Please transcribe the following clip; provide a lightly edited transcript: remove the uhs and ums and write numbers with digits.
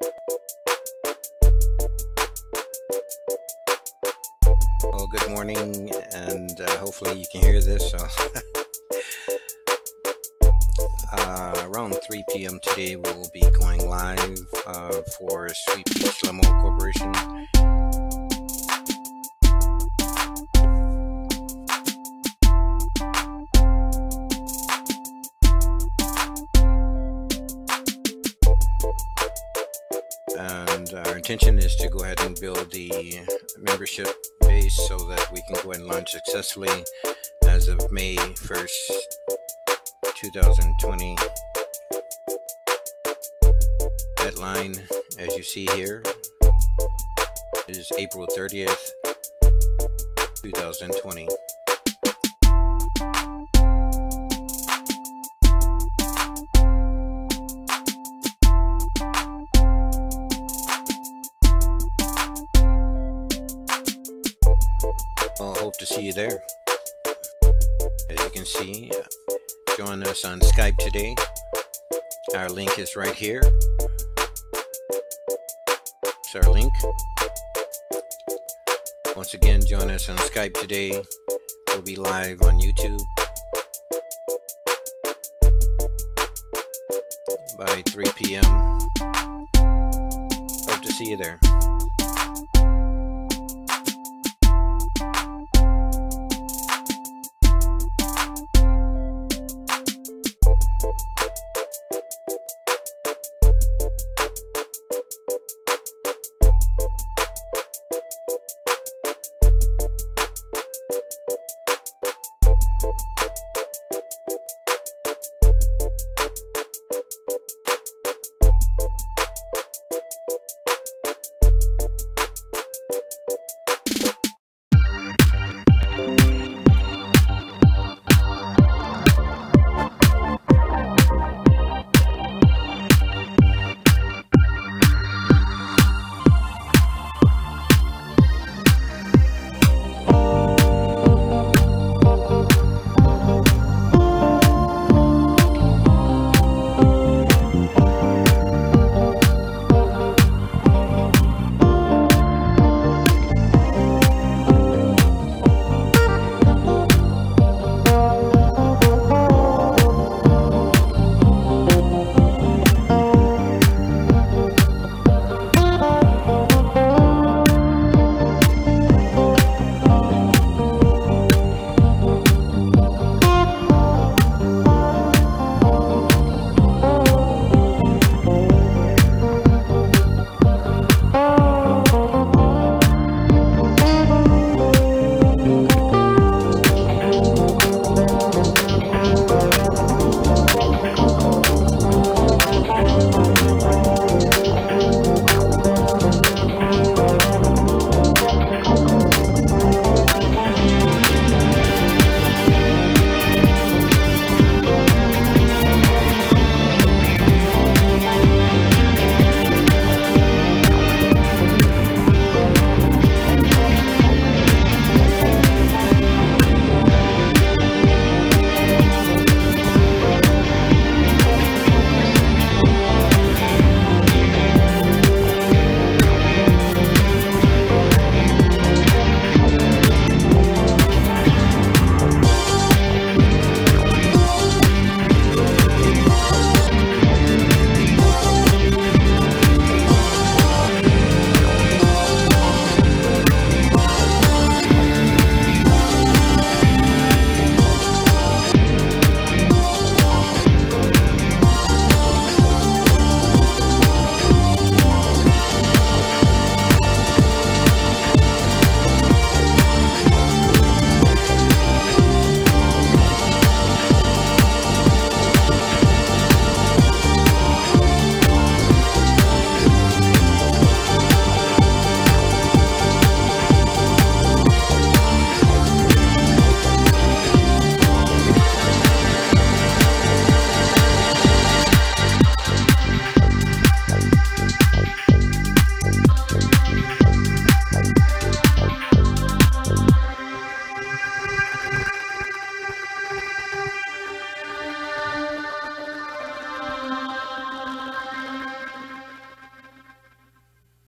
Well, good morning, and hopefully you can hear this. Around 3 p.m. today, we will be going live for Sweet Peach Limo Corporation. And our intention is to go ahead and build the membership base so that we can go ahead and launch successfully as of May 1st, 2020. Deadline, as you see here, is April 30th, 2020. Well, hope to see you there. As you can see, join us on Skype today. Our link is right here. It's our link. Once again, join us on Skype today. We'll be live on YouTube by 3 p.m. Hope to see you there.